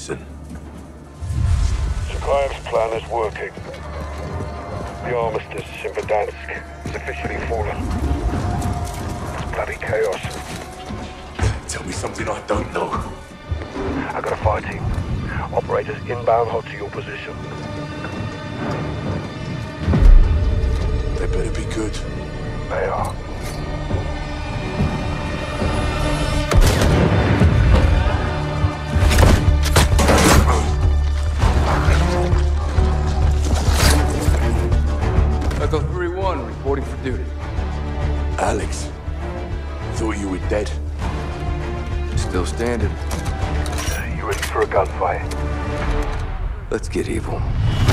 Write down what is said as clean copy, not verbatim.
Listen. Sukharev's plan is working. The armistice in Verdansk is officially fallen. It's bloody chaos. Tell me something I don't know. I got a fire team. Operators inbound hot to your position. They better be good. They are. Echo 3-1 reporting for duty. Alex, thought you were dead. Still standing. You ready for a gunfight? Let's get evil.